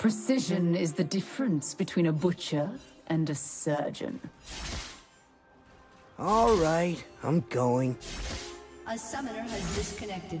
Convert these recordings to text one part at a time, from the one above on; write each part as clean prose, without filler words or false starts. Precision is the difference between a butcher and a surgeon. All right, I'm going. A summoner has disconnected.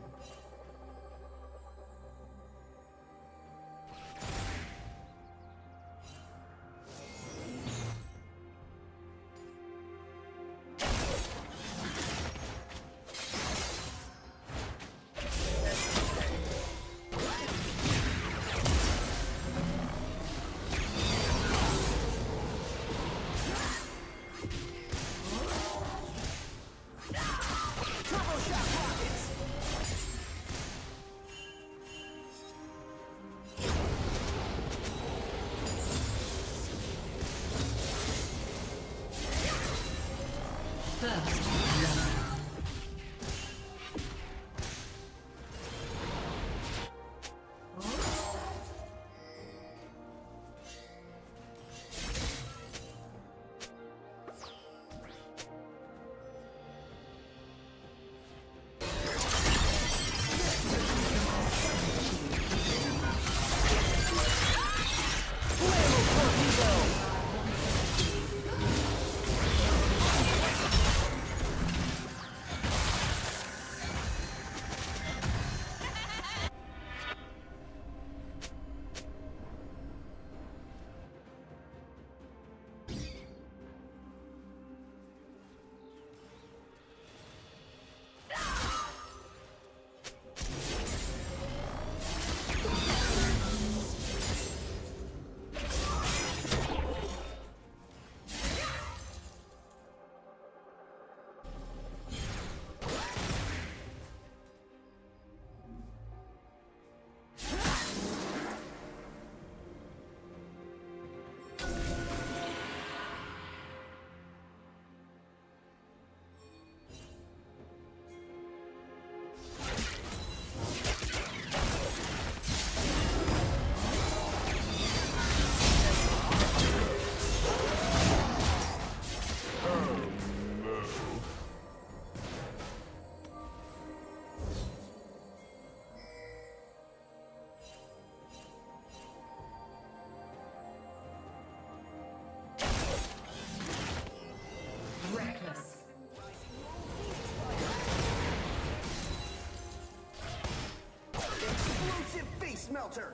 Melter.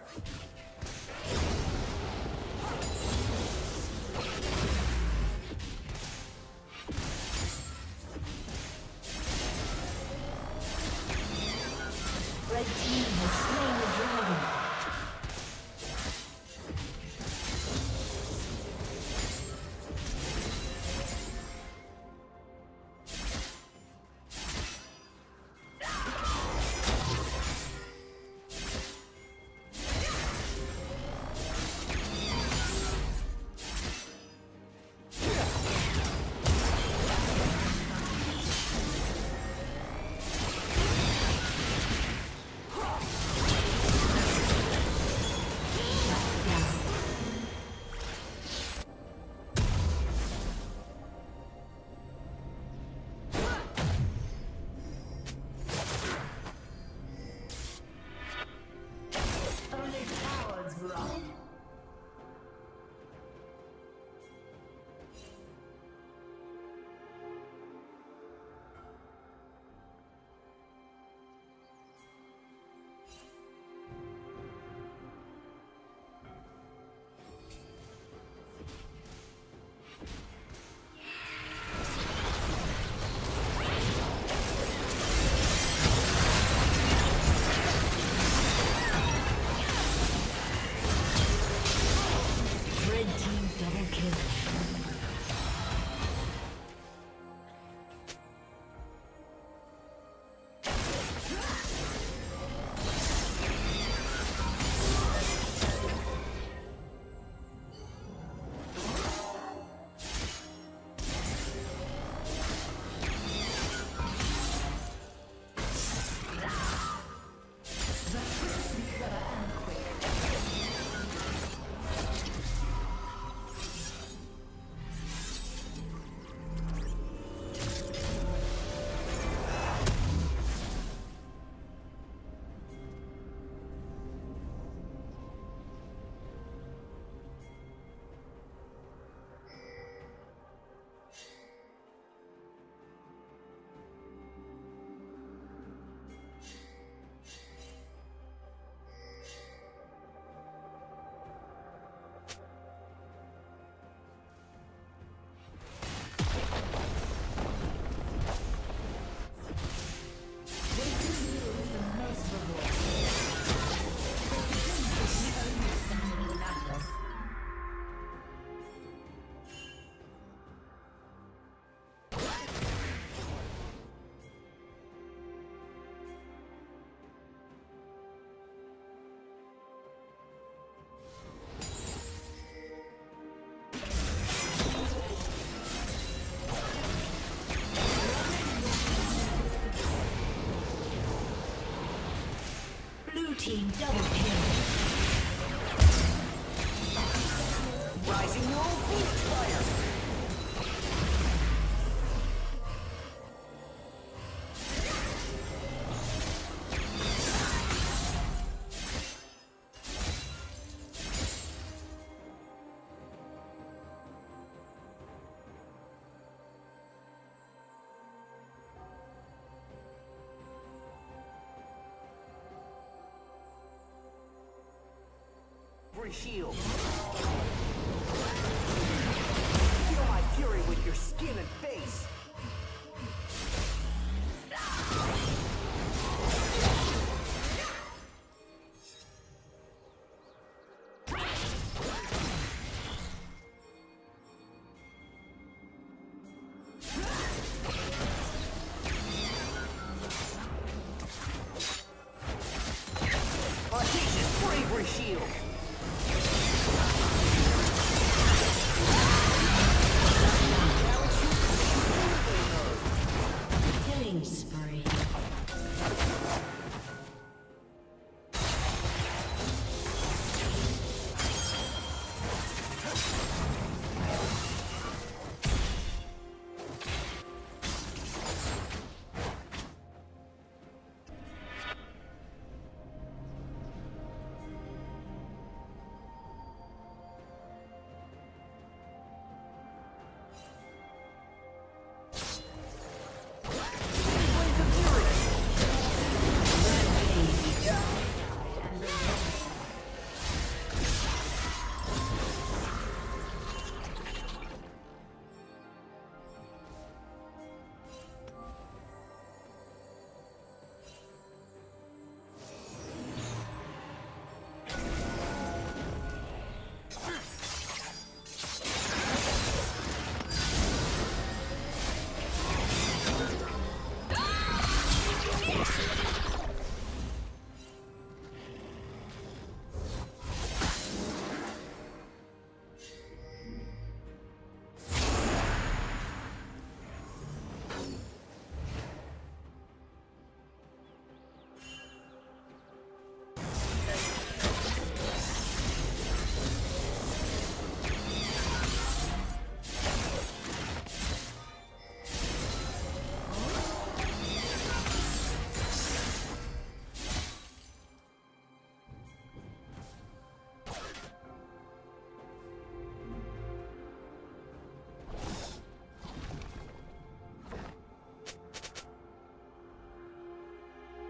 team double kill. Rising wall boost fire. Shield. Feel my fury with your skin and face. Audacious bravery shield.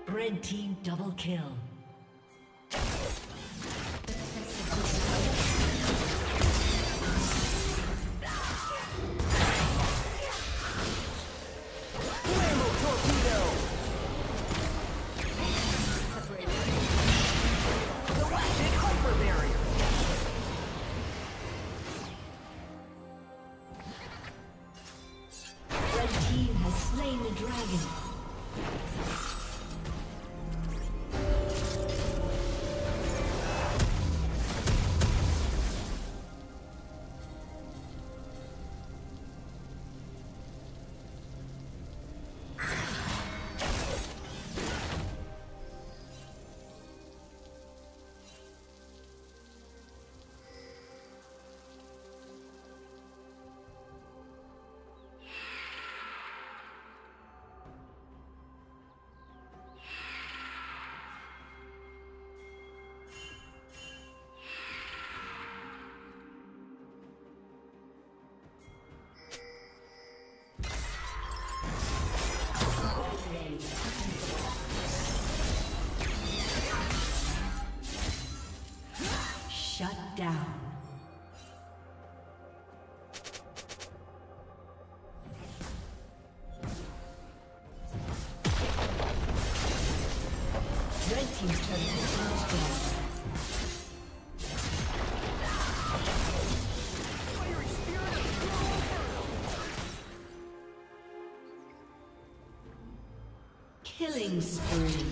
Red team double kill. Shut down. Red team's turn. Killing spree.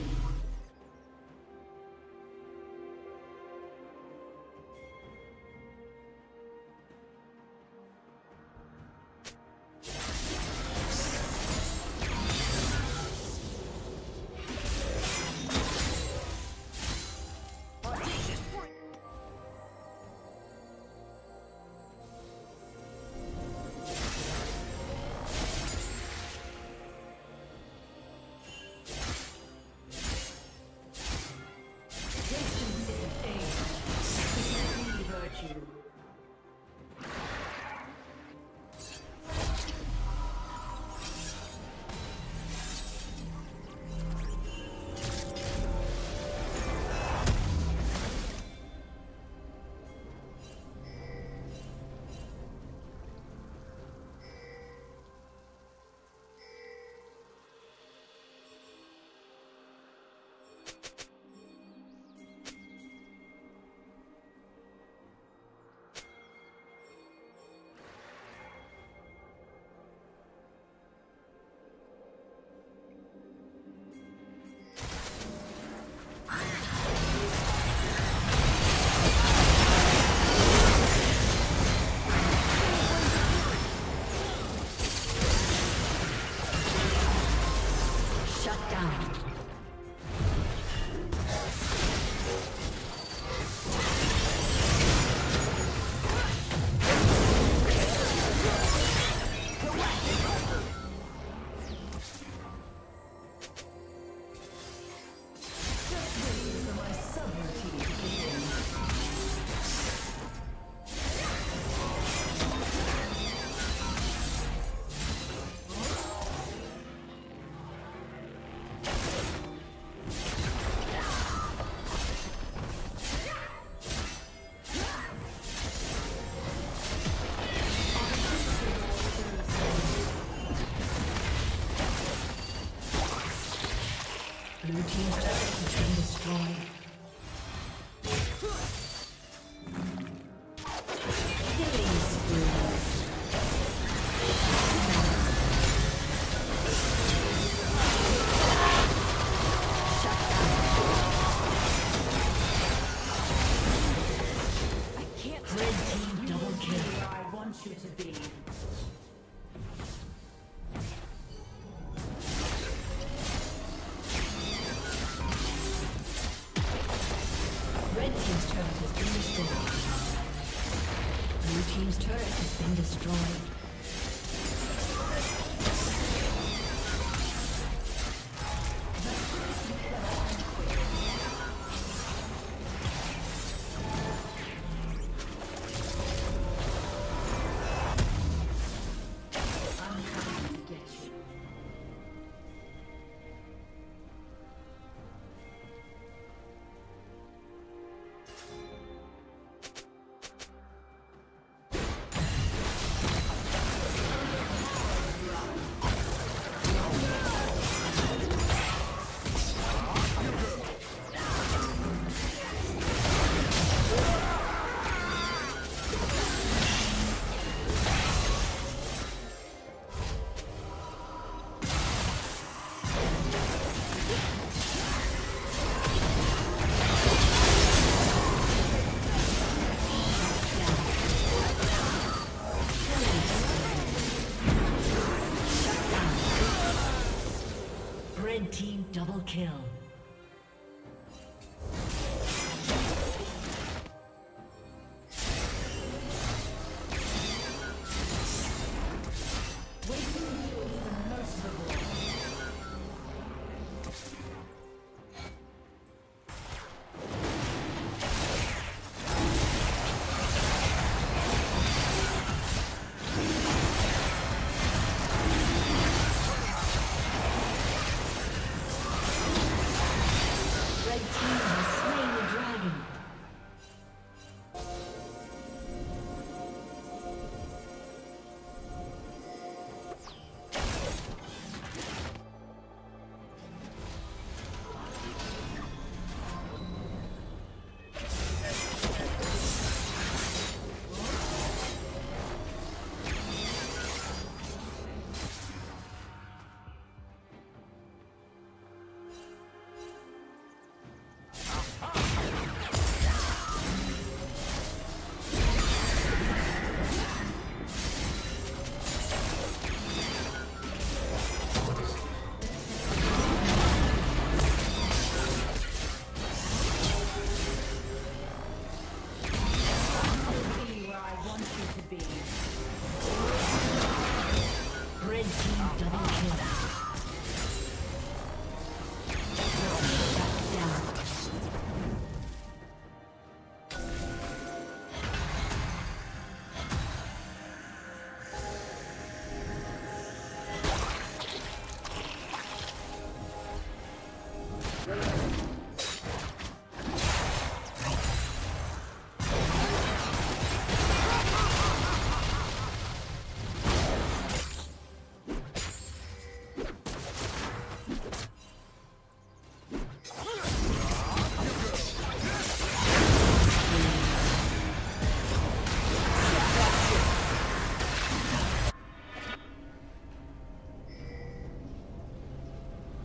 Double kill.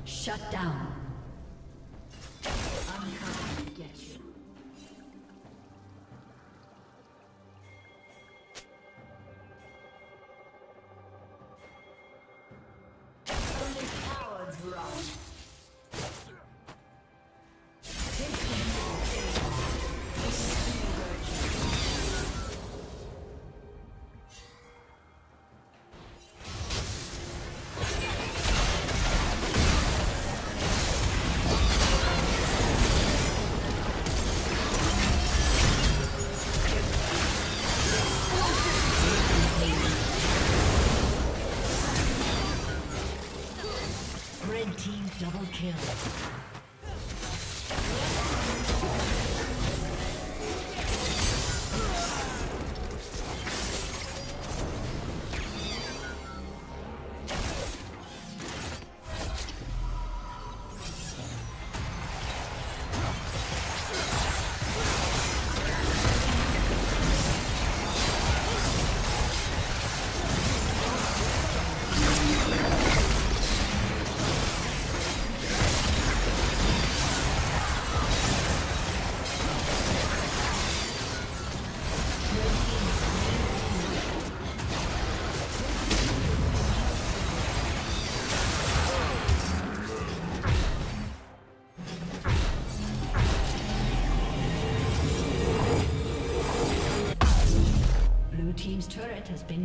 Shut down. team double kill. Has been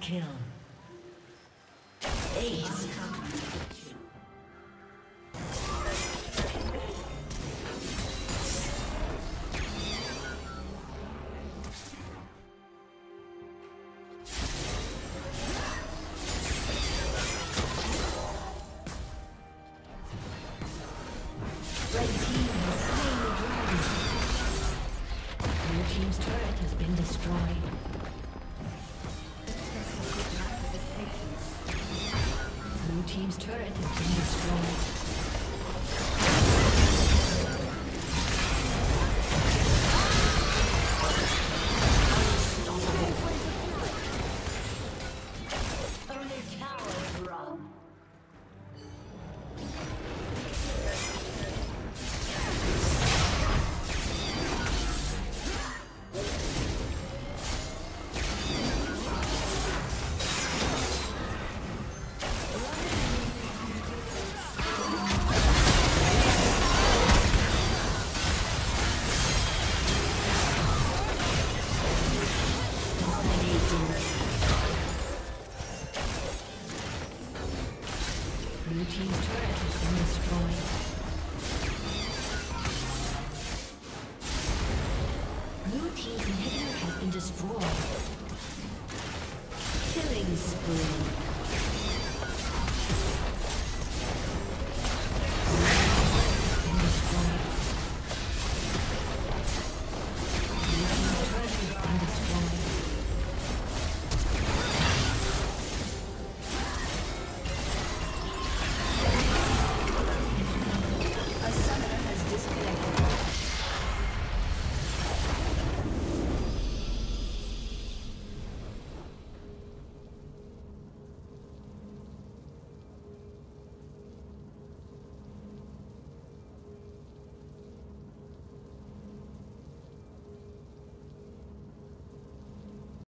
Kill. Ace. Red team has slain the dragon. Your team's turret has been destroyed. Blue team's turret has been destroyed. Only tower wrong. Killing spree.